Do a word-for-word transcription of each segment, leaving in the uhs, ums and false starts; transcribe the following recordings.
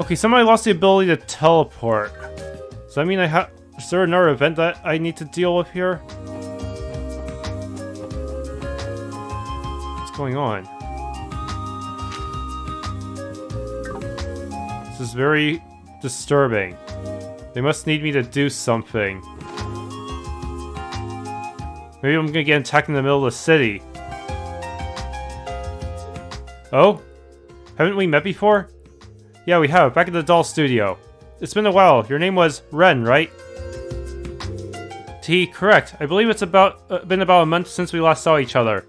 Okay, somebody lost the ability to teleport. So I mean, I have. Is there another event that I need to deal with here? What's going on? This is very disturbing. They must need me to do something. Maybe I'm gonna get attacked in the middle of the city. Oh? Haven't we met before? Yeah, we have. Back at the doll studio. It's been a while. Your name was Ren, right? T, correct. I believe it's about uh, been about a month since we last saw each other.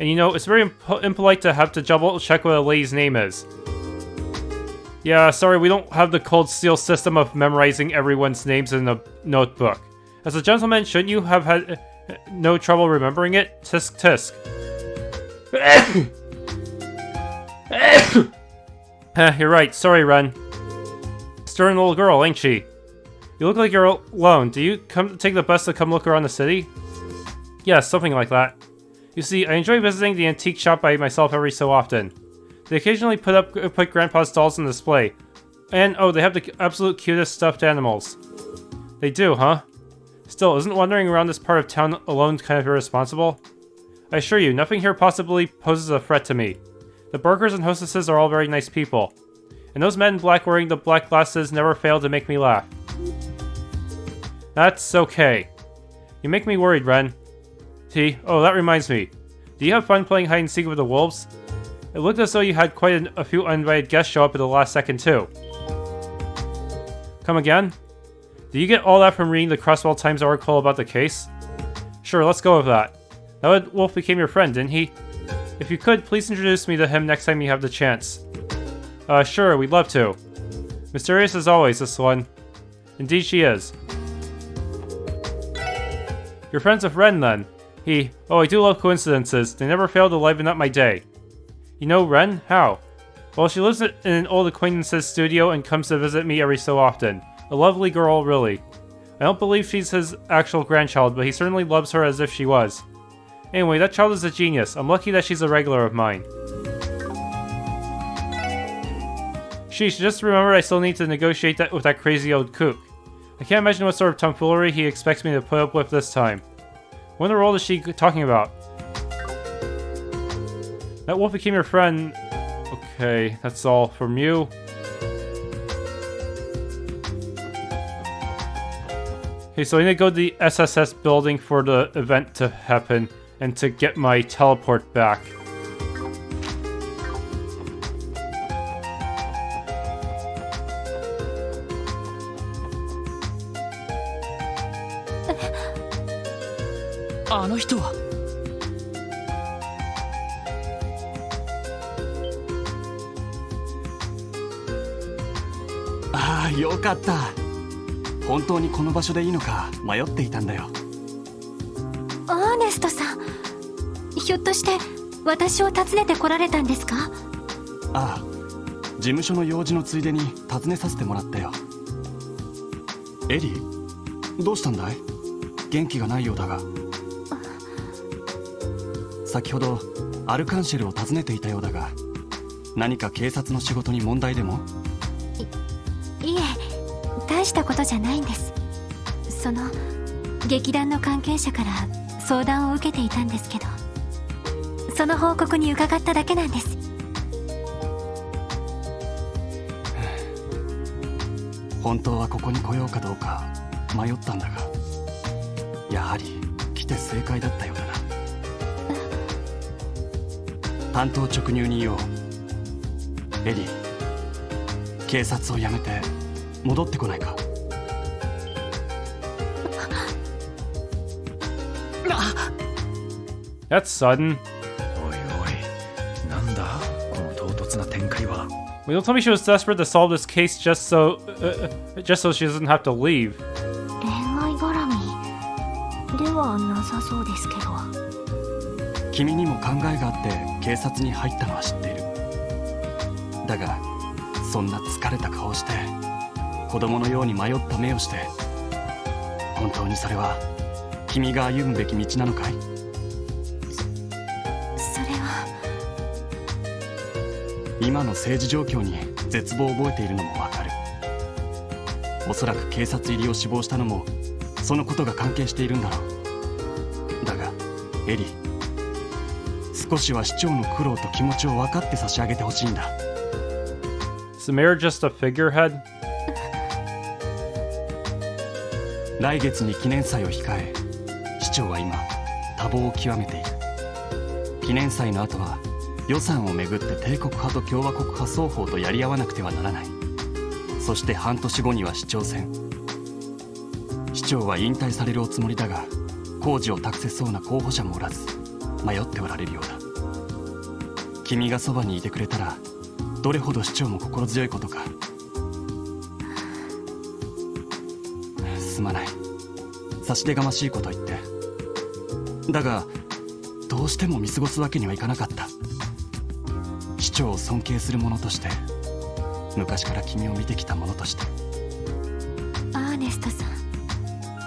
And you know, it's very imp impolite to have to double check what a lady's name is. Yeah, sorry, we don't have the cold steel system of memorizing everyone's names in a notebook. As a gentleman, shouldn't you have had uh, no trouble remembering it? Tisk tisk. Heh, you're right. Sorry, Ren. Stern little girl, ain't she? You look like you're alone. Do you come take the bus to come look around the city? Yeah, something like that. You see, I enjoy visiting the antique shop by myself every so often. They occasionally put up put Grandpa's dolls on display. And, oh, they have the absolute cutest stuffed animals. They do, huh? Still, isn't wandering around this part of town alone kind of irresponsible? I assure you, nothing here possibly poses a threat to me. The burgers and hostesses are all very nice people. And those men in black wearing the black glasses never fail to make me laugh. That's okay. You make me worried, Ren. T, oh, that reminds me. Do you have fun playing hide-and-seek with the wolves? It looked as though you had quite an, a few uninvited guests show up at the last second, too. Come again? Did you get all that from reading the Crossbell Times article about the case? Sure, let's go with that. That wolf became your friend, didn't he? If you could, please introduce me to him next time you have the chance. Uh, sure, we'd love to. Mysterious as always, this one. Indeed she is. You're friends with Ren, then? He, oh, I do love coincidences. They never fail to liven up my day. You know Ren? How? Well, she lives in an old acquaintance's studio and comes to visit me every so often. A lovely girl, really. I don't believe she's his actual grandchild, but he certainly loves her as if she was. Anyway, that child is a genius. I'm lucky that she's a regular of mine. Sheesh, just remember I still need to negotiate that with that crazy old kook. I can't imagine what sort of tomfoolery he expects me to put up with this time. What in the world is she talking about? That wolf became your friend. Okay, that's all from you. Okay, so I need to go to the S S S building for the event to happen and to get my teleport back.ああ、よかった。本当にこの場所でいいのか迷っていたんだよ。アーネストさん、ひょっとして私を訪ねてこられたんですか？ああ、事務所の用事のついでに訪ねさせてもらったよ。エリー、どうしたんだい？元気がないようだが。先ほどアルカンシェルを訪ねていたようだが、何か警察の仕事に問題でも？ い, いえ、大したことじゃないんです。その劇団の関係者から相談を受けていたんですけど、その報告に伺っただけなんです。本当はここに来ようかどうか迷ったんだが、やはり来て正解だったようだな。 単刀直入に言おう。エリー、警察を辞めて戻ってこないか？That's sudden. おいおい、なんだこの唐突な展開は。Well, don't tell me she was desperate to solve this case just so, uh, just so she doesn't have to leave. 恋愛絡みではなさそうですけど。 君にも考えがあって警察に入ったのは知っている。だがそんな疲れた顔をして、子供のように迷った目をして、本当にそれは君が歩むべき道なのかい？ そ, それは今の政治状況に絶望を覚えているのもわかる。おそらく警察入りを志望したのもそのことが関係しているんだろう。だがエリ、少しは市長の苦労と気持ちを分かって差し上げてほしいんだ。 Is the mayor just a figurehead? 来月に記念祭を控え、市長は今多忙を極めている。記念祭の後は予算をめぐって帝国派と共和国派双方とやり合わなくてはならない。そして半年後には市長選。市長は引退されるおつもりだが、工事を託せそうな候補者もおらず迷っておられるようだ。君がそばにいてくれたらどれほど市長も心強いことか。すまない、差し出がましいこと言って。だがどうしても見過ごすわけにはいかなかった。市長を尊敬する者として、昔から君を見てきた者として。アーネストさ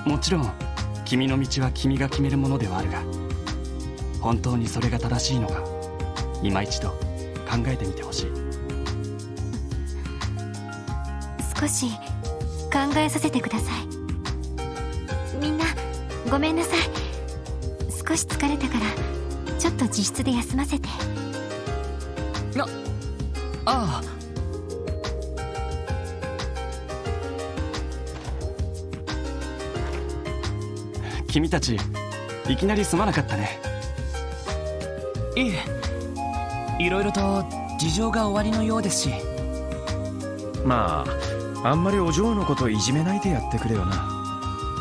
ん、もちろん君の道は君が決めるものではあるが、本当にそれが正しいのか今一度考えてみてほしい。少し考えさせてください。みんなごめんなさい。少し疲れたからちょっと自室で休ませて。な、ああ。君たちいきなりすまなかったね。いえ、いろいろと事情が終わりのようですし。まああんまりお嬢のこといじめないでやってくれよな。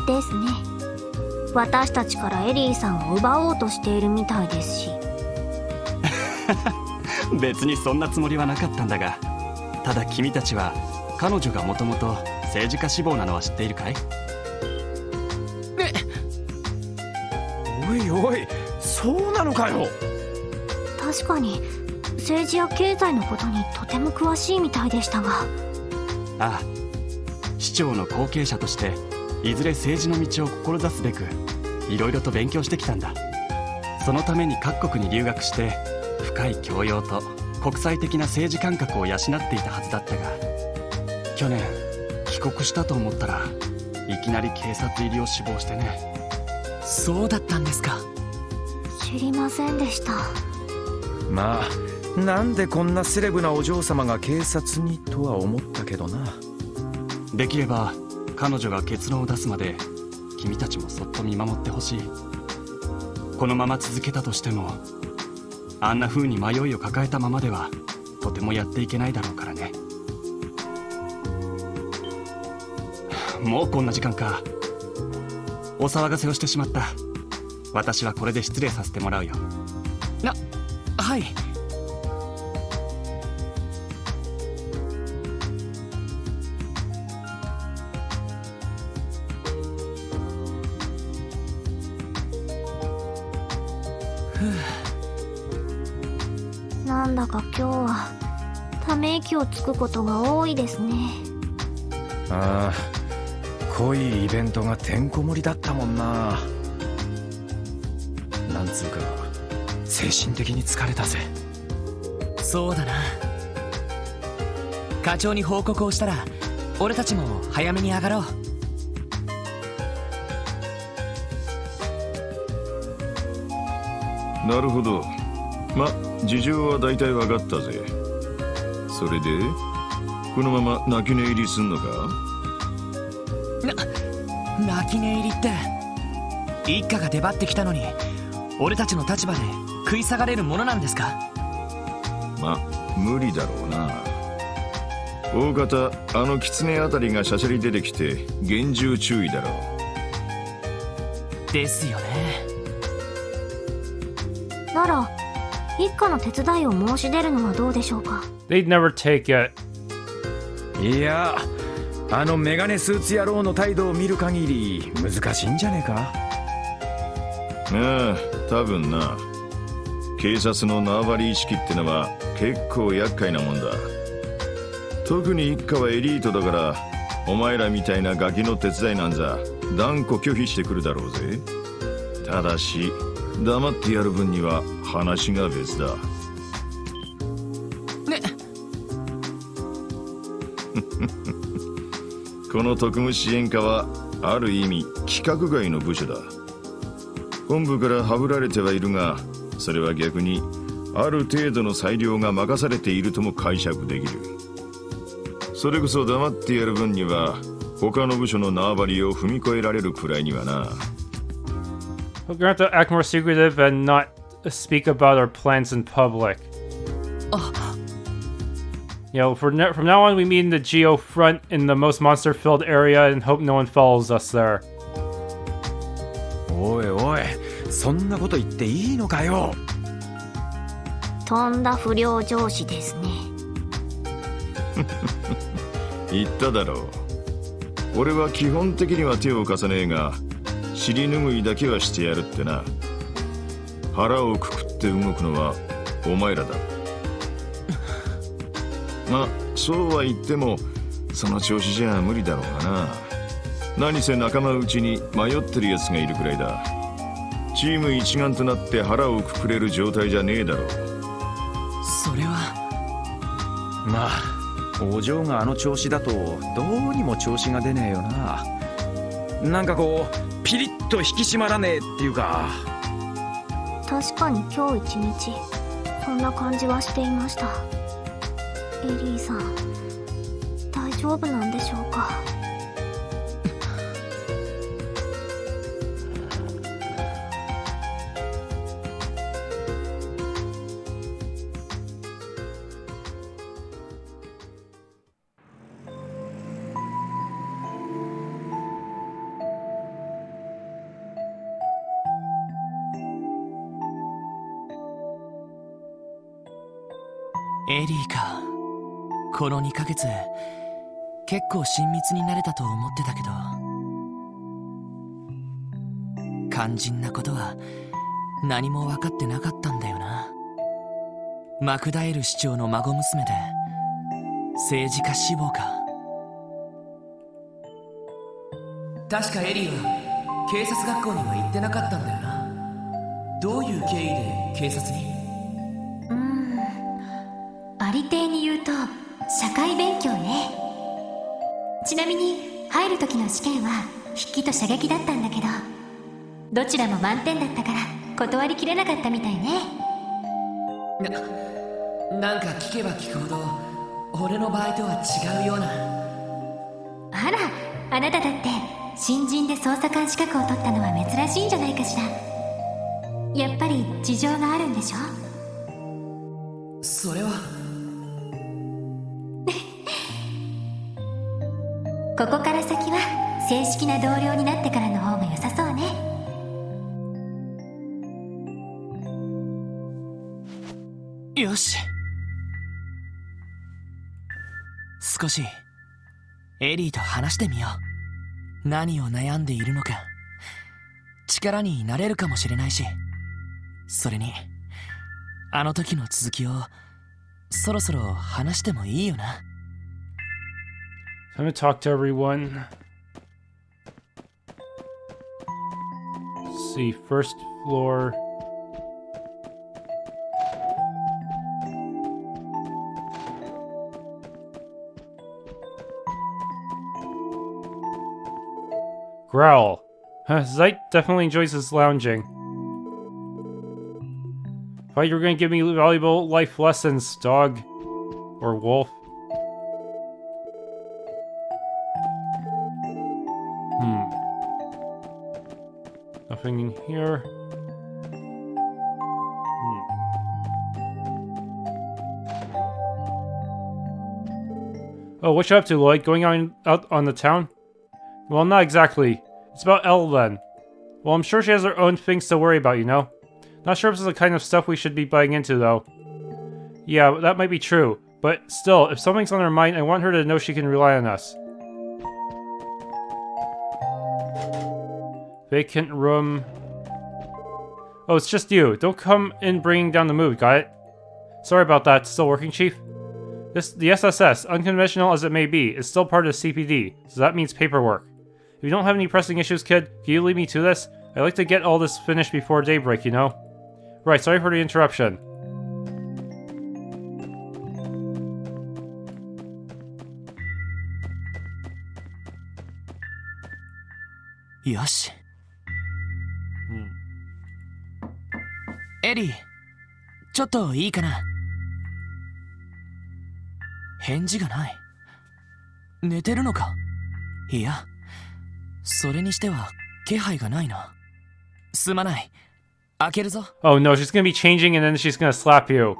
ですね。私たちからエリーさんを奪おうとしているみたいですし別にそんなつもりはなかったんだが、ただ君たちは彼女がもともと政治家志望なのは知っているかい？おいおい、そうなのかよ。確かに政治や経済のことにとても詳しいみたいでしたが。ああ、市長の後継者としていずれ政治の道を志すべくいろいろと勉強してきたんだ。そのために各国に留学して深い教養と国際的な政治感覚を養っていたはずだったが、去年帰国したと思ったらいきなり警察入りを志望してね。そうだったんですか。知りませんでした。まあなんでこんなセレブなお嬢様が警察にとは思ったけどな。できれば彼女が結論を出すまで君たちもそっと見守ってほしい。このまま続けたとしてもあんな風に迷いを抱えたままではとてもやっていけないだろうからね。もうこんな時間か。お騒がせをしてしまった。私はこれで失礼させてもらうよ。な、はい。なんだか今日はため息をつくことが多いですね。ああ、濃いイベントがてんこ盛りだったもんな。なんつうか精神的に疲れたぜ。そうだな。課長に報告をしたら俺たちも早めに上がろう。なるほど。ま、事情は大体わかったぜ。それでこのまま泣き寝入りすんのか？泣き寝入りって一家が出張ってきたのに俺たちの立場で食い下がれるものなんですか？ま、無理だろうな。大方あの狐あたりがしゃしゃり出てきて厳重注意だろう。ですよね。なら一家の手伝いを申し出るのはどうでしょうか？ They'd never take it. いや、あのメガネスーツ野郎の態度を見る限り難しいんじゃねえか。ああ、多分な。警察の縄張り意識ってのは結構厄介なもんだ。特に一家はエリートだからお前らみたいなガキの手伝いなんざ断固拒否してくるだろうぜ。ただし黙ってやる分には話が別だ。この特務支援課はある意味規格外の部署だ。本部からはぶられてはいるが、それは逆にある程度の裁量が任されているとも解釈できる。それこそ黙ってやる分には他の部署の縄張りを踏み越えられるくらいにはな。We're going to act more secretive and not speak about our plans in public. You know, from now on, we meet in the Geofront in the most monster-filled area and hope no one follows us there. おいおい、そんなこと言っていいのかよ。とんだ不良上司ですね。言っただろう。俺は基本的には手を貸さねえが。尻拭いだけはしてやるってな。腹をくくって動くのはお前らだ。まあそうは言ってもその調子じゃ無理だろうがな。何せ仲間うちに迷ってるやつがいるくらいだ。チーム一丸となって腹をくくれる状態じゃねえだろう。それはまあお嬢があの調子だとどうにも調子が出ねえよな。なんかこうピリッと引き締まらねえっていうか。確かに今日一日そんな感じはしていました。エリーさん大丈夫なんでしょうか。エリーか。このにかげつ結構親密になれたと思ってたけど、肝心なことは何も分かってなかったんだよな。マクダエル市長の孫娘で政治家志望か。確かエリーは警察学校には行ってなかったんだよな。どういう経緯で警察に？ありていに言うと社会勉強ね。ちなみに入る時の試験は筆記と射撃だったんだけど、どちらも満点だったから断りきれなかったみたいね。な、なんか聞けば聞くほど俺の場合とは違うような。あら、あなただって新人で捜査官資格を取ったのは珍しいんじゃないかしら。やっぱり事情があるんでしょ。それはここから先は正式な同僚になってからの方が良さそうね。よし、少しエリーと話してみよう。何を悩んでいるのか力になれるかもしれないし、それにあの時の続きをそろそろ話してもいいよな。I'm gonna talk to everyone. Let's see, first floor. Growl. Zeit definitely enjoys his lounging. Thought you were gonna give me valuable life lessons, dog. Or wolf. Nothing in here. Hmm. Oh, what you up to, Lloyd? Going on out on the town? Well, not exactly. It's about Elle then. Well, I'm sure she has her own things to worry about, you know? Not sure if this is the kind of stuff we should be buying into, though. Yeah, that might be true. But still, if something's on her mind, I want her to know she can rely on us. Vacant room. Oh, it's just you. Don't come in bringing down the mood, got it? Sorry about that. Still working, Chief? This, the S S S, unconventional as it may be, is still part of the C P D, so that means paperwork. If you don't have any pressing issues, kid, can you leave me to this? I'd like to get all this finished before daybreak, you know? Right, sorry for the interruption. よし。うん、エリー、ちょっといいかな。返事がない。寝てるのか。いや、それにしては気配がないな。すまない。開けるぞ。Oh no, she's gonna be changing and then she's gonna slap you.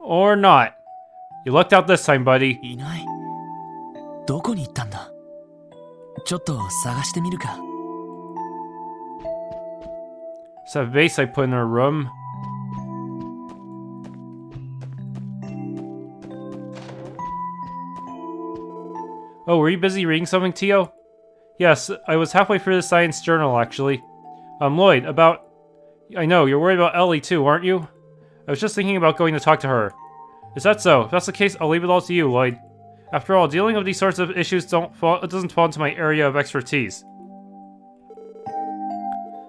Or not. You lucked out this time, buddy. いない。どこに行ったんだ。ちょっと探してみるか。So a vase I put in her room.Oh, were you busy reading something, Tio? Yes, I was halfway through the science journal, actually. Um, Lloyd, about... I know, you're worried about Elie, too, aren't you? I was just thinking about going to talk to her. Is that so? If that's the case, I'll leave it all to you, Lloyd. After all, dealing with these sorts of issues don't fall, it doesn't fall into my area of expertise.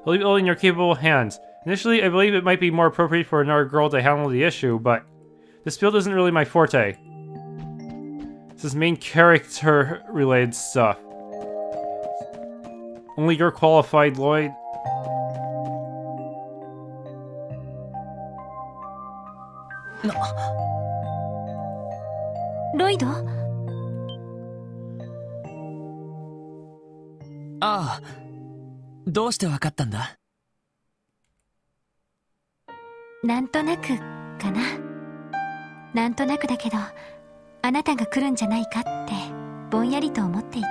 I'll leave it all in your capable hands. Initially, I believe it might be more appropriate for another girl to handle the issue, but... this field isn't really my forte. This main character related stuff. Only you're qualified, Lloyd. No. Lloyd? Ah. どうしてわかったんだ？なんとなくかな。なんとなくだけど。あなたが来るんじゃないかってぼんやりと思っていた。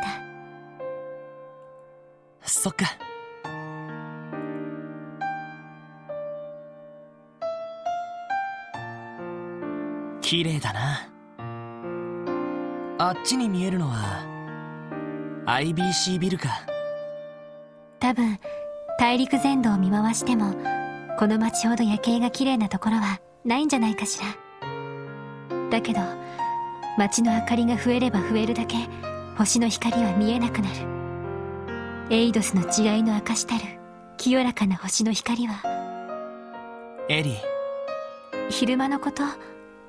そっか。綺麗だな。あっちに見えるのは アイビーシー ビルか。多分大陸全土を見回してもこの町ほど夜景が綺麗なところはないんじゃないかしら。だけど街の明かりが増えれば増えるだけ星の光は見えなくなる。エイドスの慈愛の証したる清らかな星の光は。エリー、昼間のこと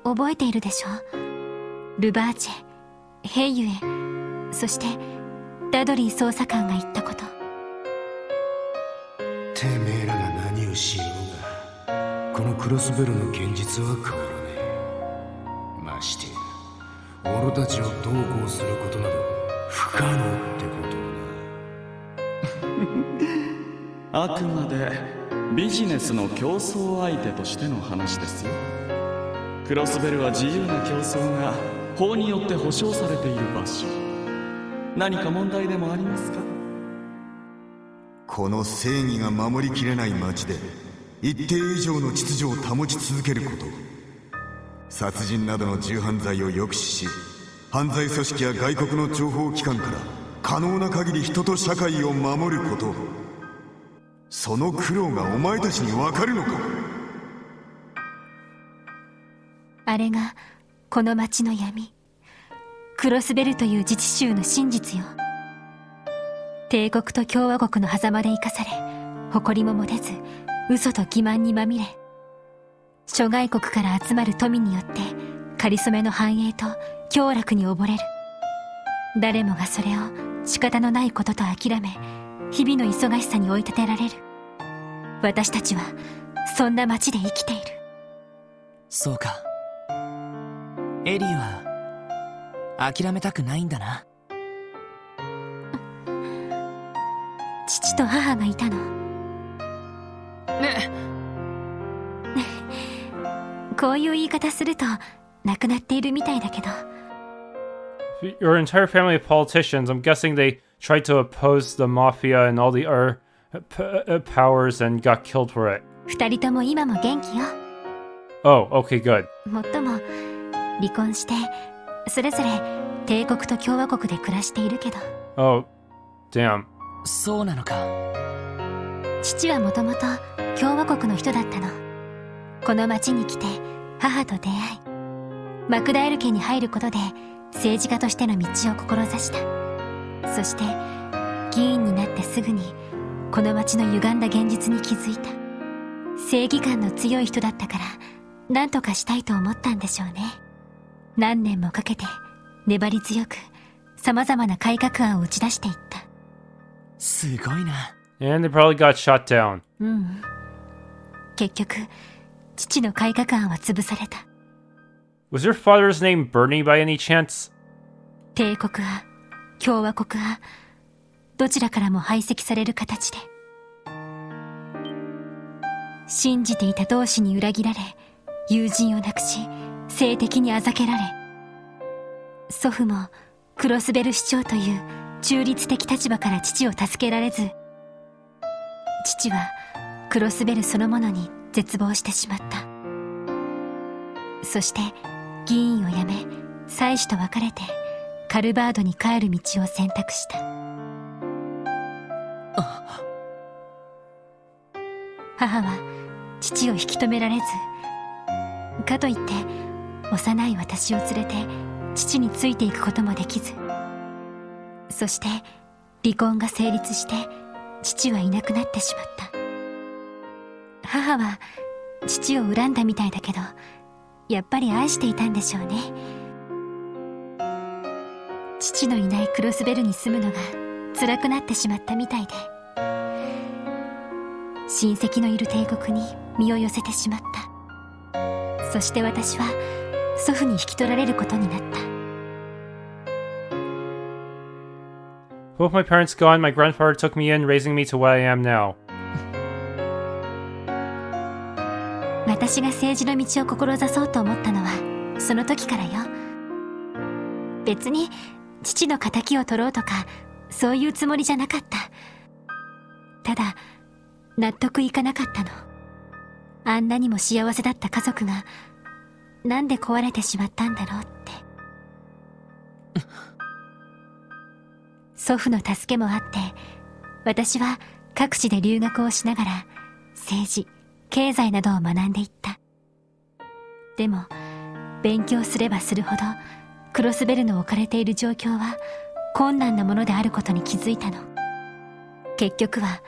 覚えているでしょ。ルバーチェ、ヘイユエ、そしてダドリー捜査官が言ったこと。てめえらが何をしようがこのクロスベルの現実は変わらねえ。まして俺たちをどうこうすることなど不可能ってことだ。あくまでビジネスの競争相手としての話ですよ。クロスベルは自由な競争が法によって保障されている場所。何か問題でもありますか。この正義が守りきれない街で一定以上の秩序を保ち続けること、殺人などの重犯罪を抑止し、犯罪組織や外国の情報機関から可能な限り人と社会を守ること、その苦労がお前たちに分かるのか。あれがこの町の闇、クロスベルという自治州の真実よ。帝国と共和国の狭間で生かされ、誇りも持てず嘘と欺瞞にまみれ、諸外国から集まる富によって仮初めの繁栄と享楽に溺れる。誰もがそれを仕方のないことと諦め、日々の忙しさに追い立てられる。私たちはそんな街で生きている。そうか。エリーは諦めたくないんだな。父と母がいたのねっ。こういう言い方すると亡くなっているみたいだけど。Your entire family of politicians, I'm guessing they tried to oppose the mafia and all the other powers and got killed for it. 二人とも今も元気よ。Oh, okay, good. もっとも離婚してそれぞれ帝国と共和国で暮らしているけど。Oh, damn. そうなのか。父はもともと共和国の人だったの。この町に来て母と出会い、マクダエル家に入ることで政治家としての道を志した。そして議員になってすぐにこの町の歪んだ現実に気づいた。正義感の強い人だったから何とかしたいと思ったんでしょうね。何年もかけて粘り強く様々な改革案を打ち出していった。すごいな。And they probably got shot down. うん。結局、父の改革案は潰された。Was your father's name Bernie by any chance? 帝国派、共和国派、どちらからも排斥される形で。信じていた同志に裏切られ、友人を亡くし、性的にあざけられ。祖父もクロスベル市長という中立的立場から父を助けられず、父はクロスベルそのものに絶望してしまった。そして議員を辞め、妻子と別れてカルバードに帰る道を選択した。母は父を引き止められず、かといって幼い私を連れて父についていくこともできず、そして離婚が成立して父はいなくなってしまった。母は父を恨んだみたいだけど、やっぱり愛していたんでしょうね。父のいないクロスベルに住むのが辛くなってしまったみたいで、親戚のいる帝国に身を寄せてしまった。そして私は祖父に引き取られることになった。Both my parents gone, my grandfather took me in, raising me to what I am now. 私が政治の道を志そうと思ったのはその時からよ。別に父の仇を取ろうとかそういうつもりじゃなかった。ただ納得いかなかったの。あんなにも幸せだった家族がなんで壊れてしまったんだろうって。祖父の助けもあって、私は各地で留学をしながら政治、経済などを学んでいった。でも勉強すればするほどクロスベルの置かれている状況は困難なものであることに気づいたの。結局は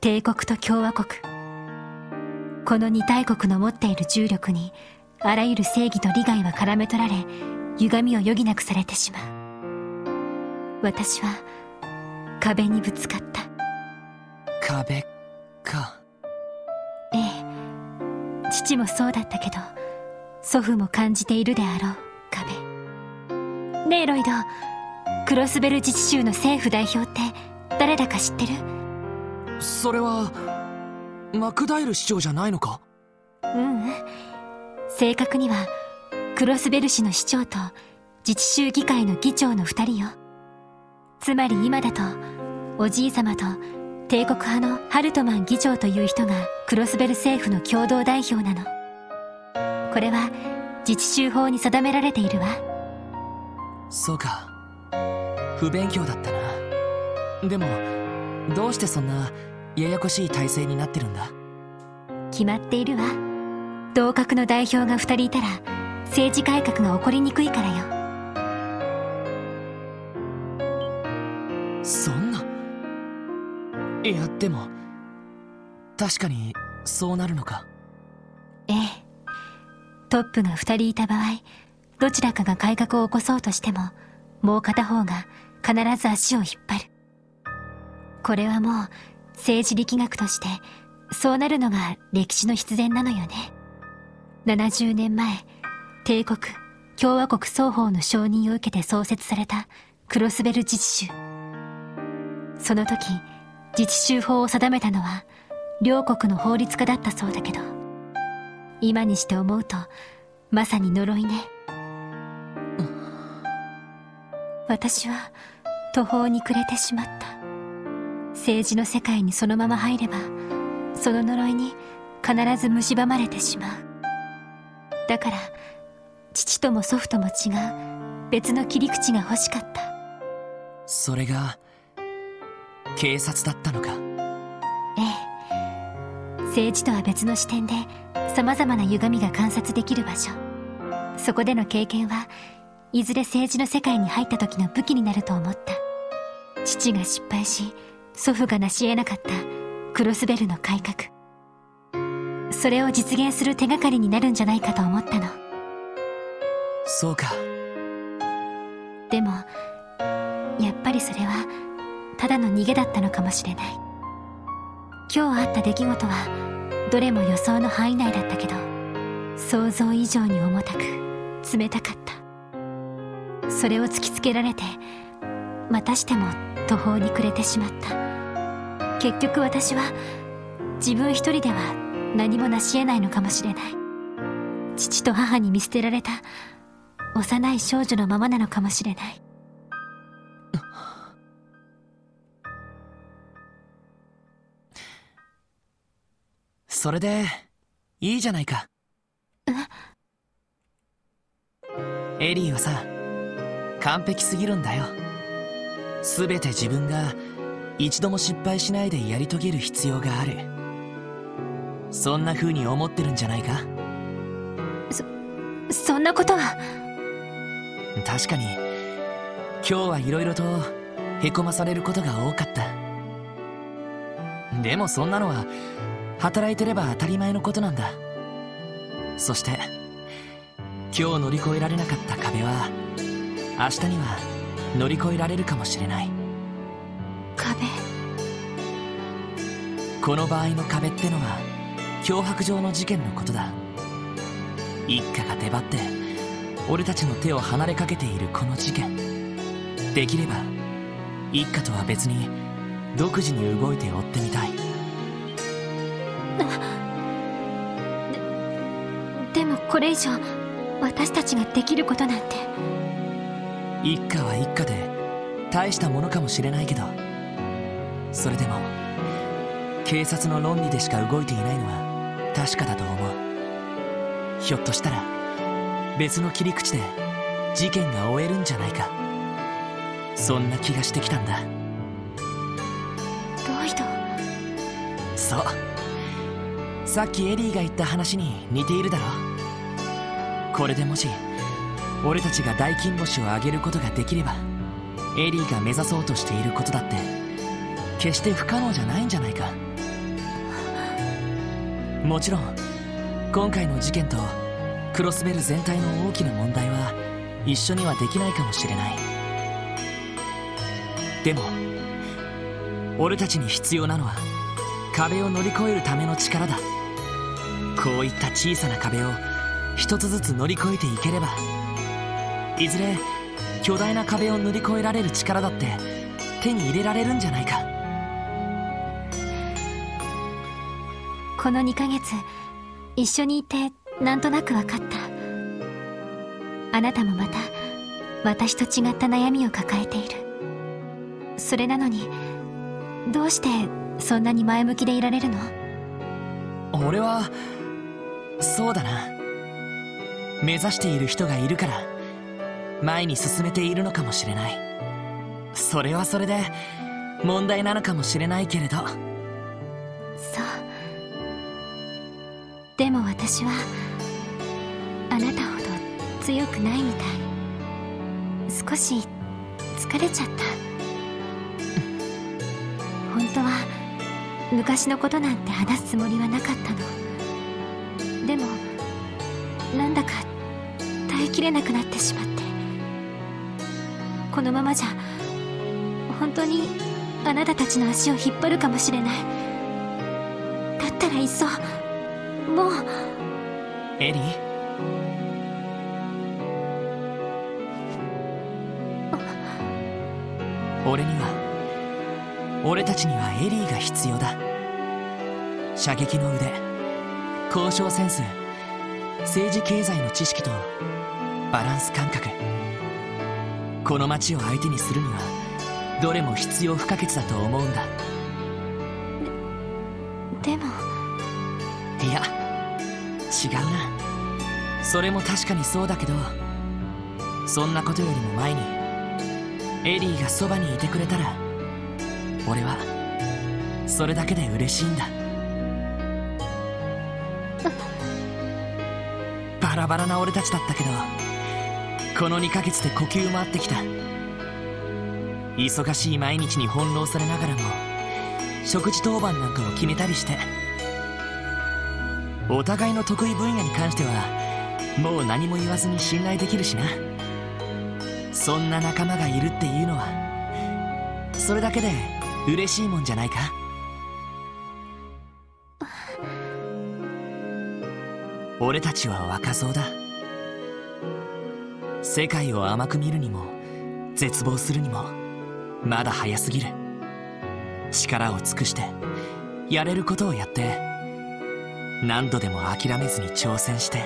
帝国と共和国、この二大国の持っている重力にあらゆる正義と利害は絡め取られ、歪みを余儀なくされてしまう。私は壁にぶつかった。壁か。ええ、父もそうだったけど祖父も感じているであろう壁。ねえロイド、クロスベル自治州の政府代表って誰だか知ってる？それはマクダイル市長じゃないのか？ううん、正確にはクロスベル市の市長と自治州議会の議長のふたりよ。つまり今だとおじい様と帝国派のハルトマン議長という人がクロスベル政府の共同代表なの。これは自治州法に定められているわ。そうか、不勉強だったな。でもどうしてそんなややこしい体制になってるんだ？決まっているわ。同格の代表がふたりいたら政治改革が起こりにくいからよ。そんな。いやでも確かにそうなるのか。ええ、トップがふたりいた場合、どちらかが改革を起こそうとしてももう片方が必ず足を引っ張る。これはもう政治力学としてそうなるのが歴史の必然なのよね。ななじゅうねんまえ、帝国共和国双方の承認を受けて創設されたクロスベル自治州。その時自治州法を定めたのは両国の法律家だったそうだけど、今にして思うとまさに呪いね。私は途方に暮れてしまった。政治の世界にそのまま入れば、その呪いに必ず蝕まれてしまう。だから父とも祖父とも違う別の切り口が欲しかった。それが警察だったのか？ええ、政治とは別の視点で様々な歪みが観察できる場所。そこでの経験はいずれ政治の世界に入った時の武器になると思った。父が失敗し祖父が成し得なかったクロスベルの改革、それを実現する手がかりになるんじゃないかと思ったの。そうか。でもやっぱりそれはただの逃げだったのかもしれない。今日あった出来事はどれも予想の範囲内だったけど、想像以上に重たく冷たかった。それを突きつけられてまたしても途方に暮れてしまった。結局私は自分一人では何も成し得ないのかもしれない。父と母に見捨てられた幼い少女のままなのかもしれない。それでいいじゃないか。え？エリーはさ、完璧すぎるんだよ。全て自分が一度も失敗しないでやり遂げる必要がある。そんな風に思ってるんじゃないか？そ、そんなことは。確かに今日はいろいろとへこまされることが多かった。でもそんなのは働いてれば当たり前のことなんだ。そして今日乗り越えられなかった壁は明日には乗り越えられるかもしれない。壁？この場合の壁ってのは脅迫状の事件のことだ。一家が出張って俺たちの手を離れかけているこの事件、できれば一家とは別に独自に動いて追ってみたい。でもこれ以上私たちができることなんて。一家は一家で大したものかもしれないけど、それでも警察の論理でしか動いていないのは確かだと思う。ひょっとしたら別の切り口で事件が終えるんじゃないか、そんな気がしてきたんだ。ロイド。そう、さっきエリーが言った話に似ているだろ。これでもし俺たちが大金星を挙げることができれば、エリーが目指そうとしていることだって決して不可能じゃないんじゃないか。もちろん今回の事件とクロスベル全体の大きな問題は一緒にはできないかもしれない。でも俺たちに必要なのは壁を乗り越えるための力だ。こういった小さな壁を一つずつ乗り越えていければ、いずれ巨大な壁を乗り越えられる力だって手に入れられるんじゃないか。このにかげつ一緒にいてなんとなく分かった。あなたもまた私と違った悩みを抱えている。それなのにどうしてそんなに前向きでいられるの？俺はそうだな、目指している人がいるから前に進めているのかもしれない。それはそれで問題なのかもしれないけれど。そう、でも私はあなたほど強くないみたい。少し疲れちゃった。本当は昔のことなんて話すつもりはなかったの。でもなんだか耐えきれなくなってしまって、このままじゃ本当にあなたたちの足を引っ張るかもしれない。だったらいっそもう。エリー？俺には俺たちにはエリーが必要だ。射撃の腕、交渉センス、政治経済の知識とバランス感覚、この街を相手にするにはどれも必要不可欠だと思うんだ。で、でもいや違うな。それも確かにそうだけど、そんなことよりも前にエリーがそばにいてくれたら俺はそれだけで嬉しいんだ。バラバラな俺たちだったけど、このにかげつで呼吸も合ってきた。忙しい毎日に翻弄されながらも食事当番なんかを決めたりして、お互いの得意分野に関してはもう何も言わずに信頼できるしな。そんな仲間がいるっていうのはそれだけで嬉しいもんじゃないか。俺たちは若造だ。世界を甘く見るにも絶望するにもまだ早すぎる。力を尽くしてやれることをやって、何度でも諦めずに挑戦して、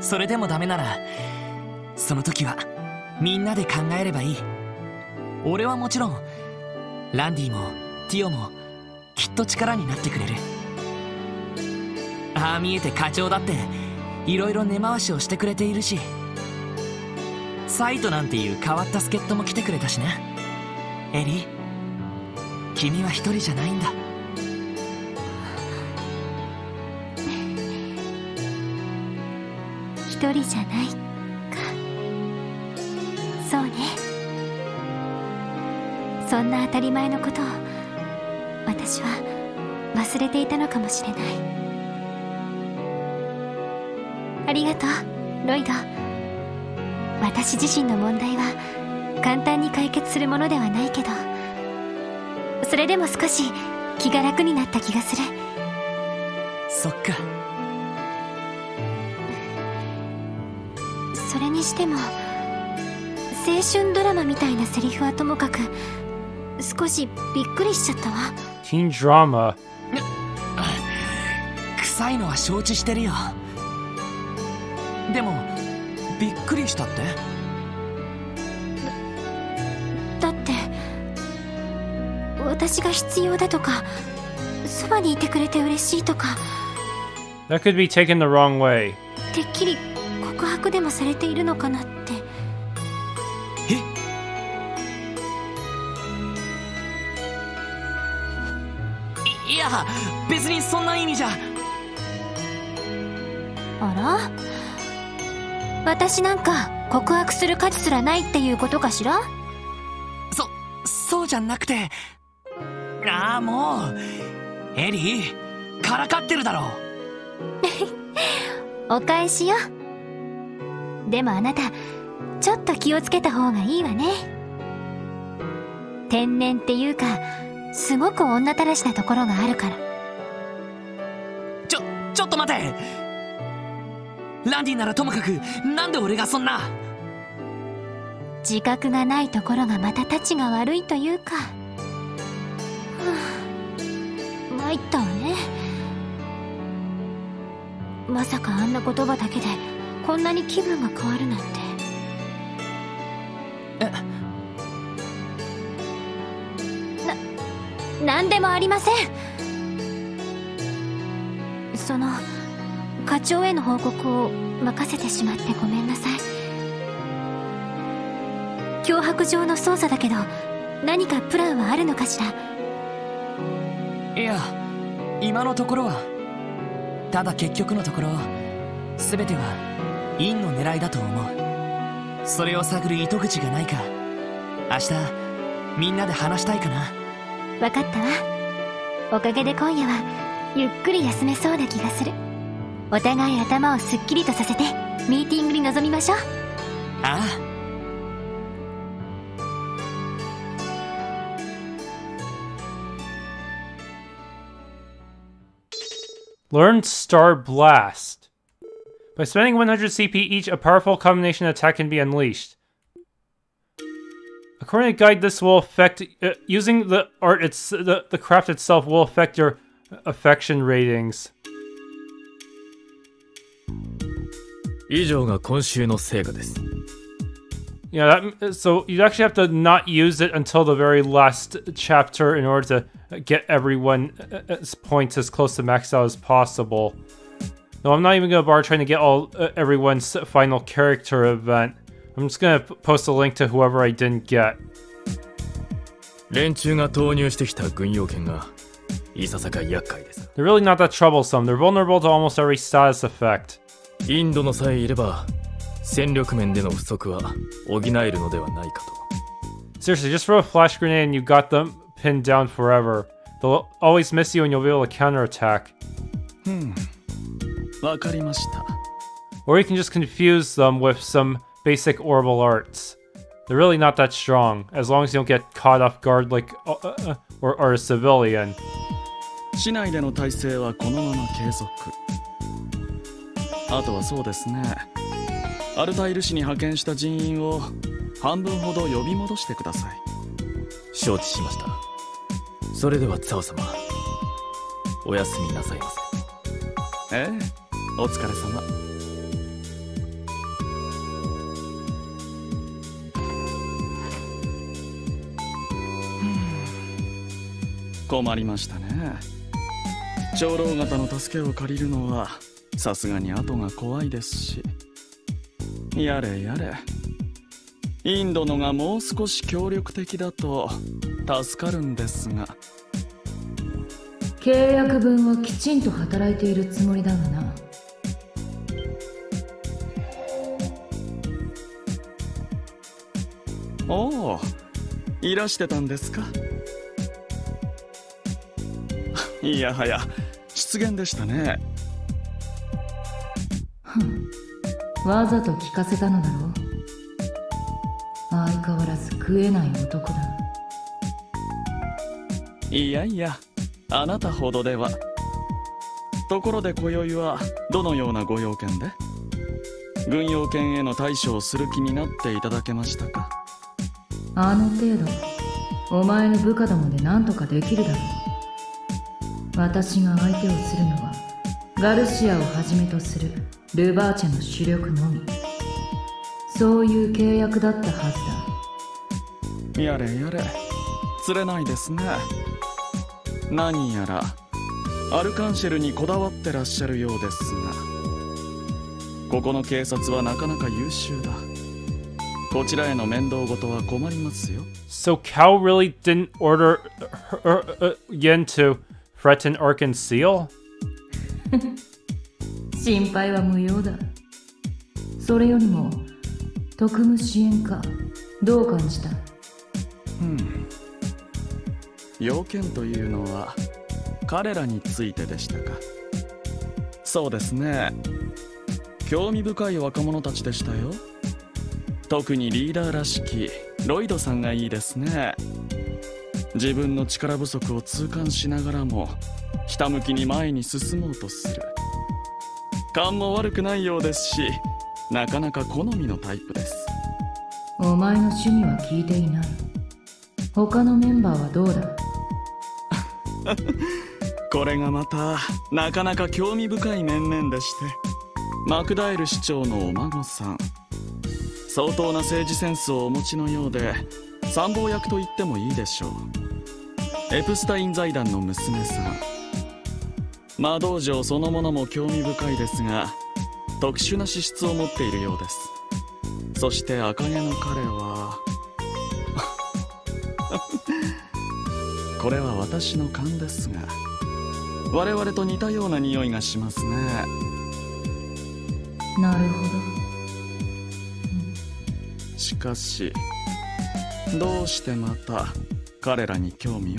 それでもダメならその時はみんなで考えればいい。俺はもちろんランディもティオもきっと力になってくれる。ああ見えて課長だっていろいろ根回しをしてくれているし、サイトなんていう変わった助っ人も来てくれたしな。エリ、君は一人じゃないんだ。一人じゃないか。そうね。そんな当たり前のことを私は忘れていたのかもしれない。ありがとう、ロイド。私自身の問題は簡単に解決するものではないけど、それでも少し気が楽になった気がする。そっか。それにしても青春ドラマみたいなセリフはともかく、少しびっくりしちゃったわ。ティーンドラマ。臭いのは承知してるよ。でもびっくりしたって？だ、だって私が必要だとか、そばにいてくれて嬉しいとか。That could be taken the wrong way. てっきり告白でもされているのかなって。えっ？い、いや別にそんな意味じゃ。あら？私なんか告白する価値すらないっていうことかしら？そ、そうじゃなくて。ああもうエリーからかってるだろう。お返しよ。でもあなたちょっと気をつけた方がいいわね。天然っていうかすごく女たらしなところがあるから。ちょ、ちょっと待て。ランディならともかく、なんで俺がそんな。自覚がないところがまたたちが悪いというか。はあ、参ったわね。まさかあんな言葉だけでこんなに気分が変わるなんて。な、なんでもありません。その課長への報告を任せてしまってごめんなさい。脅迫状の捜査だけど何かプランはあるのかしら？いや今のところは。ただ結局のところ全てはインの狙いだと思う。それを探る糸口がないか明日みんなで話したいかな。分かったわ。おかげで今夜はゆっくり休めそうな気がする。お互い頭をすっきりとさせてミーティングに臨みましょう。ああ。Learn Star Blast. By spending one hundred C P each, a powerful combination attack can be unleashed. According to guide, this will affect uh, using the art. It's the the craft itself will affect your affection ratings. 以上が今週の成果です。Yeah, that, so you actually have to not use it until the very last chapter in order to get everyone's points as close to maxed out as possible. No, I'm not even going to bother trying to get all uh, everyone's final character event. I'm just going to post a link to whoever I didn't get. 連中が投入してきた軍用犬がいささか厄介です。They're really not that troublesome. They're vulnerable to almost every status effect. インドのさえいれば戦力面での不足は補えるのではないかと。 Seriously, just throw a flash grenade and you got them pinned down forever. They'll always miss you and you'll be able to counterattack. Hmm. わかりました。 Or you can just confuse them with some basic orbital arts. They're really not that strong, as long as you don't get caught off guard like uh, uh, or, or a civilian.困りましたね。長老方の助けを借りるのはさすがに後が怖いですし。やれやれ。インドのがもう少し協力的だと助かるんですが。契約分はきちんと働いているつもりだがな。 おお、いらしてたんですか。いやはや失言でしたね。わざと聞かせたのだろう。相変わらず食えない男だ。いやいや、あなたほどでは。ところで今宵はどのようなご用件で軍用犬への対処をする気になっていただけましたか。 あの程度、お前の部下どもで何とかできるだろう。私が相手をするのは、ガルシアをはじめとするルバーチェの主力のみ。そういう契約だったはずだ。やれやれ、釣れないですね。何やら、アルカンシェルにこだわってらっしゃるようですが、ここの警察はなかなか優秀だ。 So Kow really didn't order uh, Yin to threaten or conceal? 心配は無用だ。それよりも特務支援課どう感じた？うん。要件というのは彼らについてでしたか。そうですね。興味深い若者たちでしたよ。 特にリーダーらしきロイドさんがいいですね。自分の力不足を痛感しながらもひたむきに前に進もうとする。勘も悪くないようですし、なかなか好みのタイプです。お前の趣味は聞いていない。他のメンバーはどうだ？これがまたなかなか興味深い面々でして、マクダイル市長のお孫さん、 相当な政治センスをお持ちのようで、参謀役と言ってもいいでしょう。エプスタイン財団の娘さん、魔道場そのものも興味深いですが、特殊な資質を持っているようです。そして赤毛の彼はこれは私の勘ですが、我々と似たような匂いがしますね。なるほど。 しかし、どうしてまた彼らに興味を？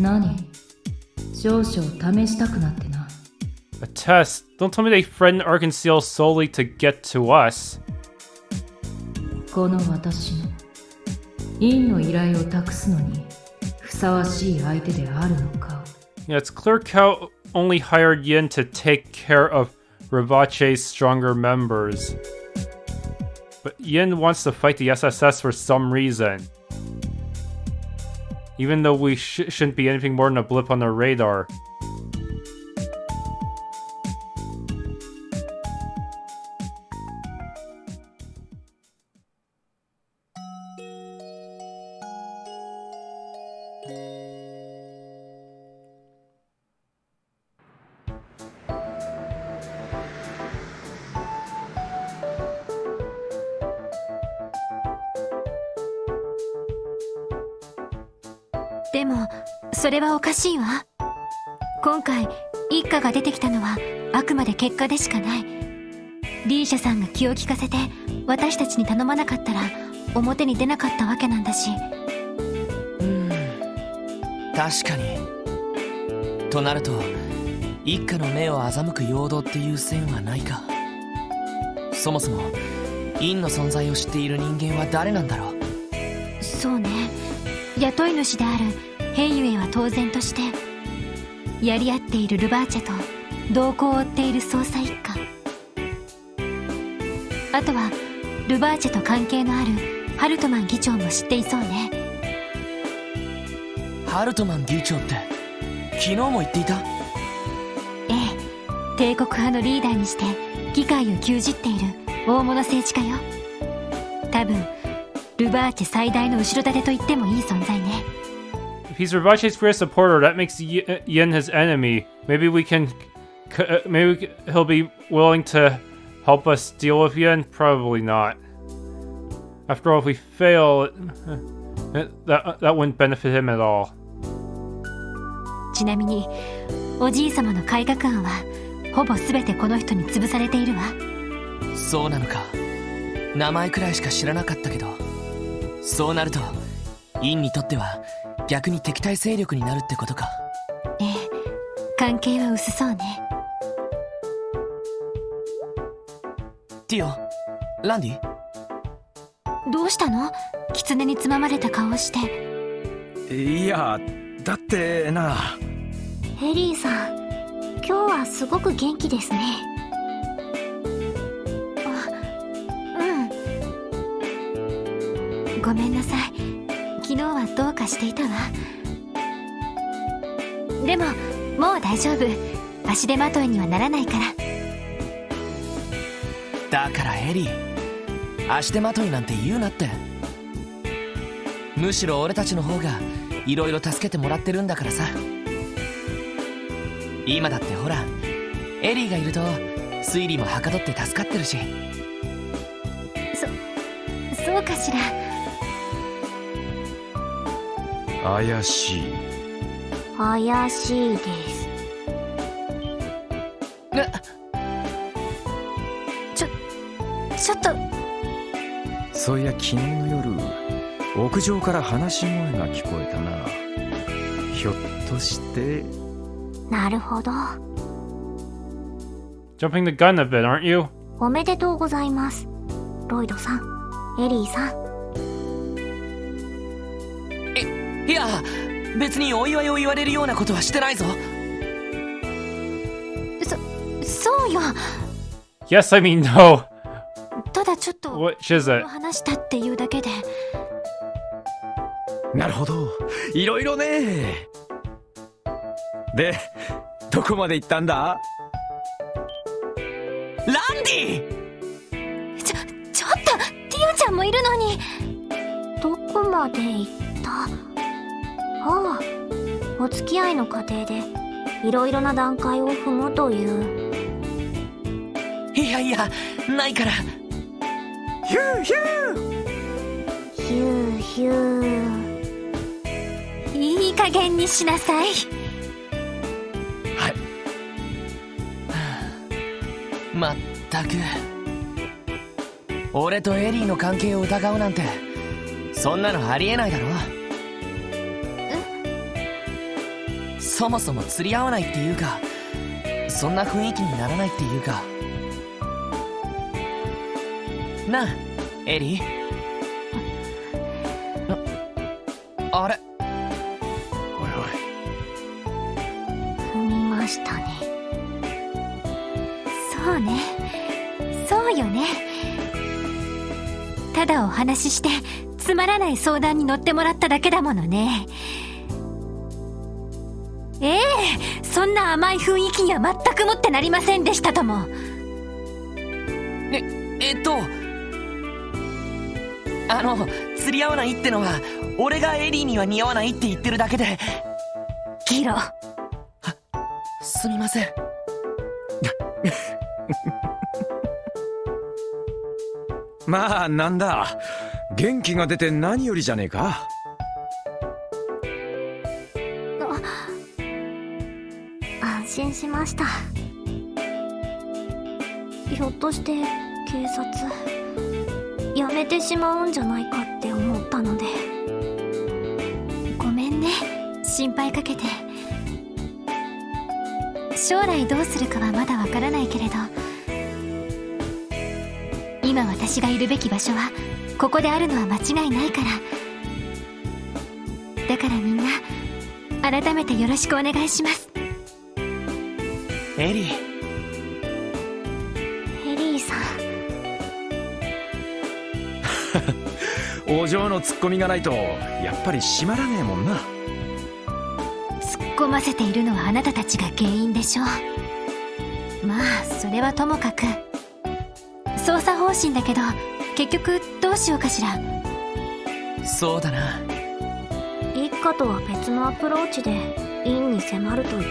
何？少々試したくなってな。A test? Don't tell me they threatened or concealed solely to get to us. この私の院の依頼を託すのにふさわしい相手であるのか。Yeah, it's clear Kow only hired Yin to take care of Rivace's stronger members. But Yin wants to fight the S S S for some reason. Even though we sh shouldn't be anything more than a blip on their radar. インの存在を知っている人間は誰なんだろう。そうね、雇い主であるヘイユエは当然としてやり合っているルバーチェと動向を追っている捜査一課、あとはルバーチェと関係のあるハルトマン議長も知っていそうね。ハルトマン議長って昨日も言っていた。ええ、帝国派のリーダーにして議会を牛耳っている大物政治家よ。多分ルバーチェ最大の後ろ盾と言ってもいい存在ね。If he's Rubache's greatest supporter, that makes Yin his enemy. Maybe we can, maybe he'll be willing to help us deal with Yin. Probably not. After all, if we fail, that that wouldn't benefit him at all. ちなみに、おじい様の改革案はほぼすべてこの人に潰されているわ。そうなのか。名前くらいしか知らなかったけど、そうなるとYinにとっては。逆に敵対勢力になるってことか。ええ、関係は薄そうね。ティオ、ランディ、どうしたの？狐につままれた顔をして。いや、だってな。エリーさん、今日はすごく元気ですね。あ、うん、ごめんなさい。昨日はどうかしていたわ。でももう大丈夫、足手まといにはならないから。だからエリー、足手まといなんて言うなって。むしろ俺たちの方がいろいろ助けてもらってるんだからさ。今だってほら、エリーがいると推理もはかどって助かってるし。そそうかしら。怪しい、怪しいです。ちょちょっと。そういや、昨日の夜屋上から話し声が聞こえたな。ひょっとして。なるほど。 Jumping the gun a bit, aren't you? おめでとうございます、ロイドさん、エリーさん。いや、別にお祝いを言われるようなことはしてないぞ。そ、そうよ。Yes, I mean, no. ただちょっと、話したっていうだけで。なるほど、いろいろね。で、どこまで行ったんだ？ランディ！ちょ、ちょっと、ティオちゃんもいるのに。どこまで行った？ああ、お付き合いの過程でいろいろな段階を踏むという。いやいや、ないから。ヒューヒューヒューヒュー。いい加減にしなさい。はい。まったく、俺とエリーの関係を疑うなんて、そんなのありえないだろ。そもそも釣り合わないっていうか、そんな雰囲気にならないっていうかなあ、エリー。あ、あれ、おいおい、踏みましたね。そうね、そうよね。ただお話ししてつまらない相談に乗ってもらっただけだものね。ええ、そんな甘い雰囲気には全くもってなりませんでしたとも。ええっとあの、釣り合わないってのは俺がエリーには似合わないって言ってるだけで。ギロ、あ、すみません。まあなんだ、元気が出て何よりじゃねえか。安心しました。ひょっとして警察やめてしまうんじゃないかって思ったので、ごめんね、心配かけて。将来どうするかはまだわからないけれど、今私がいるべき場所はここであるのは間違いないから。だからみんな改めてよろしくお願いします。エリー。エリーさんお嬢のツッコミがないとやっぱり閉まらねえもんな。突っ込ませているのはあなたたちが原因でしょう。まあそれはともかく、捜査方針だけど結局どうしようかしら。そうだな。一課とは別のアプローチで陰に迫ると言って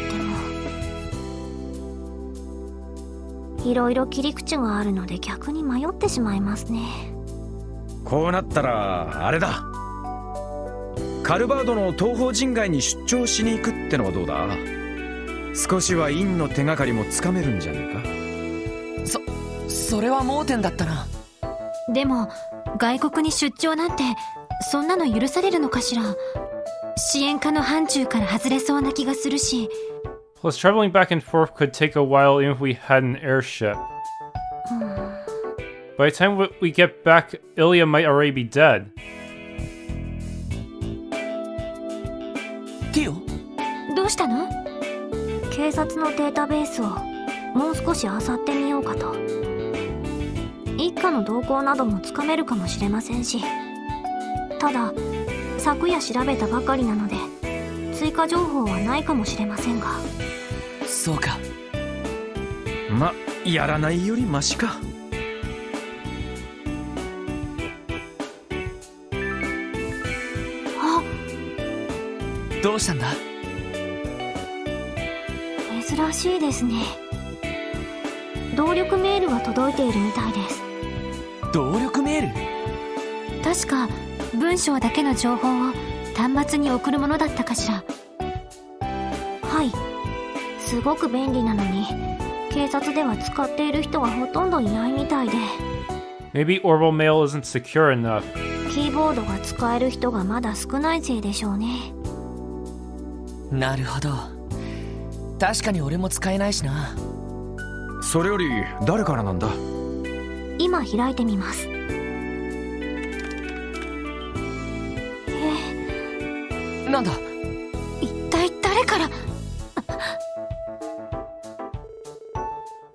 もいろいろ切り口があるので逆に迷ってしまいますね。こうなったらあれだ、カルバードの東方神外に出張しに行くってのはどうだ。少しは陰の手がかりもつかめるんじゃねえか。そそれは盲点だったな。でも外国に出張なんてそんなの許されるのかしら。支援課の範疇から外れそうな気がするし。 Plus, traveling back and forth could take a while even if we had an airship. By the time we get back, Elie might already be dead. Tio? どうしたの？警察のデータベースをもう少し漁ってみようかと。一家の動向などもつかめるかもしれませんし、ただ昨夜調べたばかりなので追加情報はないかもしれませんが。そうか、ま、やらないよりマシか。あ、どうしたんだ？珍しいですね。動力メールが届いているみたいです。動力メール？確か文章だけの情報を端末に送るものだったかしら。はい、すごく便利なのに警察では使っている人がほとんどいないみたいで。 Maybe oral mail isn't secure enough. キーボードが使える人がまだ少ないせいでしょうね。なるほど、確かに俺も使えないしな。それより誰からなんだ？今開いてみます。え、なんだ？一体誰から？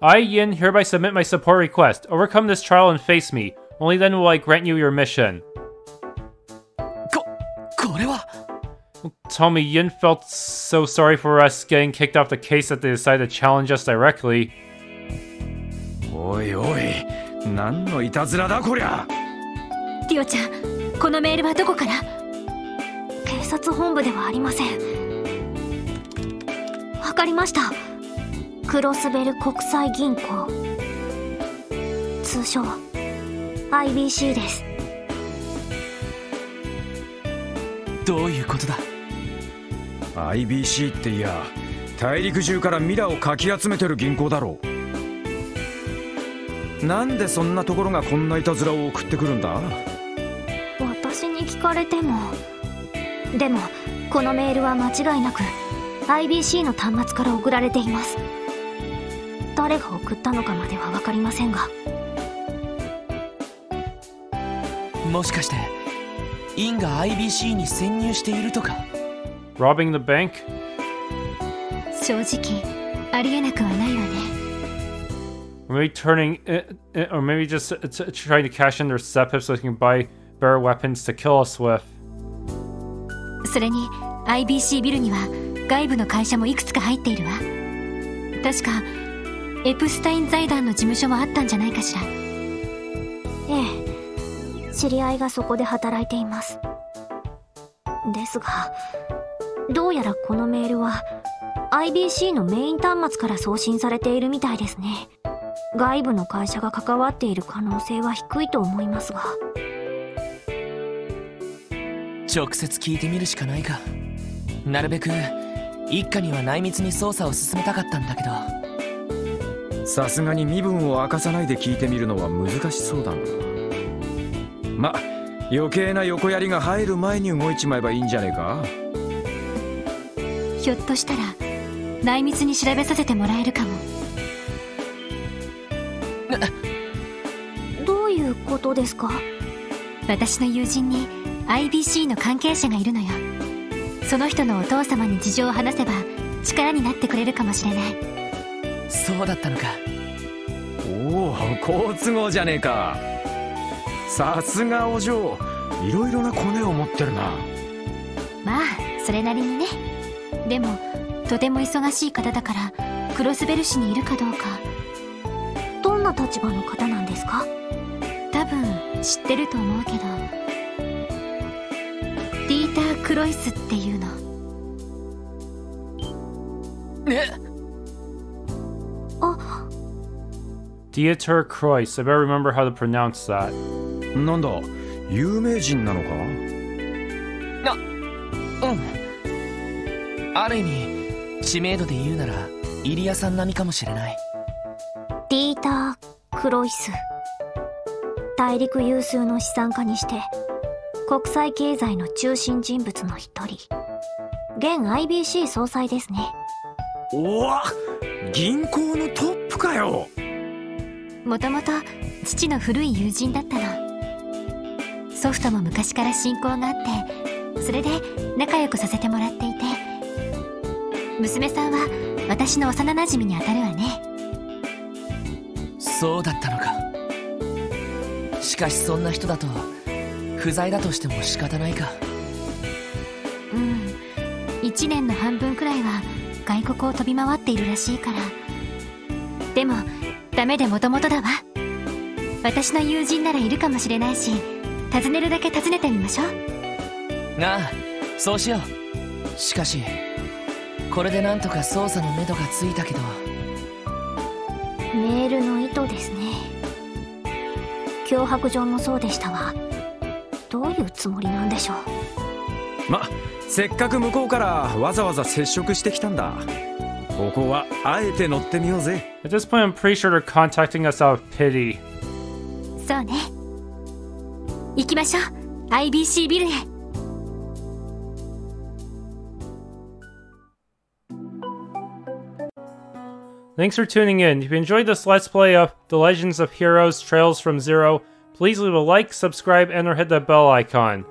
I, Yin, hereby submit my support request. Overcome this trial and face me. Only then will I grant you your mission. こ、これは？ Tell me, Yin felt so sorry for us getting kicked off the case that they decided to challenge us directly. おいおい、何のいたずらだこりゃ。ティオちゃん、このメールはどこから？警察本部ではありません。わかりました。クロスベル国際銀行、通称 アイビーシー です。どういうことだ？ アイビーシー っていや大陸中からミラをかき集めてる銀行だろう。なんでそんなところがこんないたずらを送ってくるんだ？私に聞かれても。でもこのメールは間違いなく アイビーシー の端末から送られています。誰が送ったのかまでは分かりませんが。もしかしてインが アイビーシー に潜入しているとか？ Robbing the bank? 正直ありえなくはないわね。Maybe turning, or maybe just trying to cash in their setup so they can buy better weapons to kill us with. それに アイビーシー ビルには外部の会社もいくつか入っているわ。確かエプスタイン財団の事務所もあったんじゃないかしら。ええ、知り合いがそこで働いています。ですが、どうやらこのメールは アイビーシー のメイン端末から送信されているみたいですね。外部の会社が関わっている可能性は低いと思いますが。直接聞いてみるしかないか。なるべく一家には内密に捜査を進めたかったんだけど、さすがに身分を明かさないで聞いてみるのは難しそうだな。ま、余計な横槍が入る前に動いちまえばいいんじゃねえか。ひょっとしたら内密に調べさせてもらえるかも。どういうことですか？私の友人に アイビーシー の関係者がいるのよ。その人のお父様に事情を話せば力になってくれるかもしれない。そうだったのか。おお、好都合じゃねえか。さすがお嬢、いろいろなコネを持ってるな。まあそれなりにね。でもとても忙しい方だからクロスベル市にいるかどうか。どんな立場の方なんですか？多分知ってると思うけど、ディーター・クロイスっていうの。えあ、ディーター・クロイス。 I better remember how to pronounce that。 なんだ、有名人なのかな。うん、ある意味知名度で言うならイリアさん並みかもしれない。ディーター・クロイス、大陸有数の資産家にして国際経済の中心人物の一人、現 アイビーシー 総裁ですね。おわ、銀行のトップかよ。もともと父の古い友人だったの。祖父とも昔から親交があって、それで仲良くさせてもらっていて、娘さんは私の幼なじみにあたるわね。そうだったのか。しかしそんな人だと不在だとしても仕方ないか。うん、いちねんの半分くらいは外国を飛び回っているらしいから。でもダメでもともとだわ。私の友人ならいるかもしれないし、尋ねるだけ尋ねてみましょう。ああ、そうしよう。しかしこれでなんとか捜査の目処がついたけど。メールの意図ですね。脅迫状もそうでしたわ。どういうつもりなんでしょう。ま、せっかく向こうからわざわざ接触してきたんだ。ここはあえて乗ってみようぜ。At this point, I'm pretty sure they're contacting us out of pity. そうね。行きましょう。アイビーシー ビルへ。Thanks for tuning in. If you enjoyed this Let's Play of The Legends of Heroes Trails from Zero, please leave a like, subscribe, and or hit that bell icon.